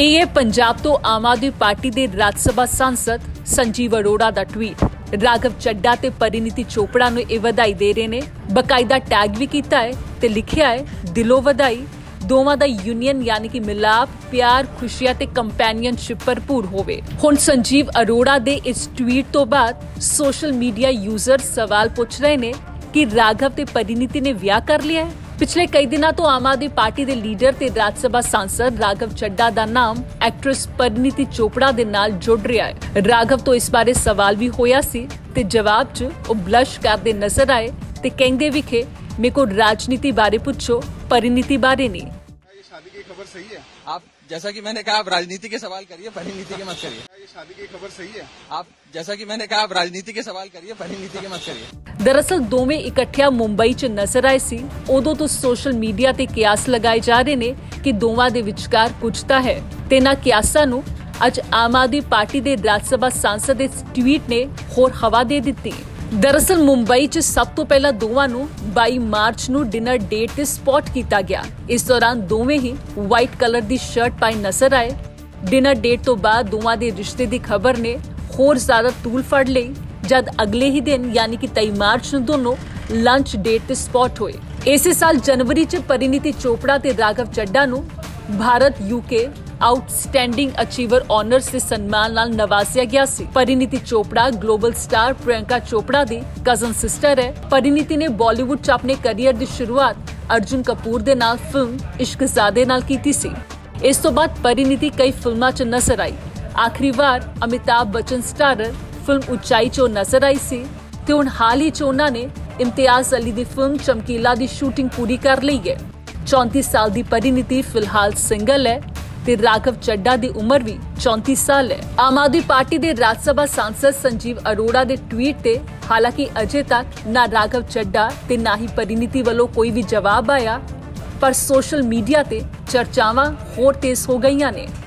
ਇਹ ਪੰਜਾਬ ਤੋਂ ਆਮ ਆਦਮੀ ਪਾਰਟੀ ਦੇ ਰਾਜ ਸਭਾ ਸੰਸਦ ਸੰਜੀਵ ਅਰੋੜਾ ਦਾ ਟਵੀਟ। ਰਾਘਵ ਚੱਡਾ ਤੇ ਪਰਿਨੀਤੀ ਚੋਪੜਾ ਨੂੰ ਇਹ ਵਧਾਈ ਦੇ ਰਹੇ ਨੇ। ਬਕਾਇਦਾ ਟੈਗ ਵੀ ਕੀਤਾ ਹੈ ਤੇ ਲਿਖਿਆ ਹੈ ਦਿਲੋਂ ਵਧਾਈ। ਦੋਵਾਂ ਦਾ ਯੂਨੀਅਨ ਯਾਨੀ ਕਿ ਮਿਲਾਪ ਪਿਆਰ ਖੁਸ਼ੀਆਂ ਤੇ ਕੰਪੈਨੀਅਨਸ਼ਿਪ ਭਰਪੂਰ ਹੋਵੇ। ਹੁਣ ਸੰਜੀਵ ਅਰੋੜਾ ਦੇ ਇਸ ਟਵੀਟ ਤੋਂ ਬਾਅਦ ਸੋਸ਼ਲ ਮੀਡੀਆ ਯੂਜ਼ਰ ਸਵਾਲ ਪੁੱਛ ਰਹੇ ਨੇ ਕਿ ਰਾਘਵ ਤੇ ਪਰਿਨੀਤੀ ਨੇ ਵਿਆਹ ਕਰ ਲਿਆ ਹੈ। पिछले कई दिनों तो आम आदमी पार्टी के लीडर ते राज्य सभा सांसद राघव चड्डा का नाम एक्ट्रेस परिणीति चोपड़ा दे नाल जुड़ रहा है। राघव तो इस बारे सवाल भी होया सी ते जवाब च ओ ब्लश करदे नजर आए ते कहंदे विखे मेरे को राजनीति बारे पूछो, परिणीति बारे नहीं। ये शादी की खबर सही है? आप जैसा कि मैंने कहा आप राजनीति के सवाल करिए, परिणीति के मत करिए। ये शादी की खबर सही है? आप जैसा कि मैंने कहा आप राजनीति के सवाल करिए, परिणीति के मत करिए। दरअसल दोवें इकट्ठिया मुंबई च नजर आए सी। उदों तो सोशल मीडिया ते कियास लगाए जा रहे ने कि दोवां दे विचकार कुछ तां है ते इन्हां कियासां नूं अज आम आदमी पार्टी दे राज्य सभा सांसद इस ट्वीट ने होर हवा दे दित्ती। दरअसल मुंबई च सब तो पहला दोवां नूं 22 मार्च नूं डिनर डेट ते स्पॉट कीता गया। इस दौरान दोवें ही व्हाइट कलर दी शर्ट पाई नजर आए। डिनर डेट तो बाद दोवां दे रिश्ते दी खबर ने होर ज्यादा तूल फड़ लई जद अगले ही दिन यानी कि 23 मार्च नूं दोनों लंच डेट ते स्पॉट होए। इसे साल जनवरी च परिणीति चोपड़ा ते राघव चड्डा नूं Bharat UK outstanding achiever honours से सम्मान नाल नवाजिया गया सी। परिणीति चोपड़ा ग्लोबल स्टार प्रियंका चोपड़ा दी कजन सिस्टर है। परिणीति ने बॉलीवुड च अपने करियर दी शुरुआत अर्जुन कपूर दे नाल फिल्म इश्कजादे नाल कीती सी। इस तो बाद परिणीति कई फिल्मां च नजर आई। आखिरी बार अमिताभ बच्चन स्टारर फिल्म उंचाई च नजर आई सी ते हुण हाल ही च उन्हां ने इम्तियाज अली दी फिल्म चमकीला दी शूटिंग पूरी कर लई है। 34 साल दी परिणीति फिलहाल सिंगल है ते राघव चड्डा दी उम्र भी 34 साल है। आम आदमी पार्टी दे राज्य सभा सांसद संजीव अरोड़ा दे ट्वीट ते हालांकि अजे तक ना राघव चड्डा ते ना ही परिणीति वालों कोई भी जवाब आया, पर सोशल मीडिया ते चर्चावां होर तेज हो गईयां ने।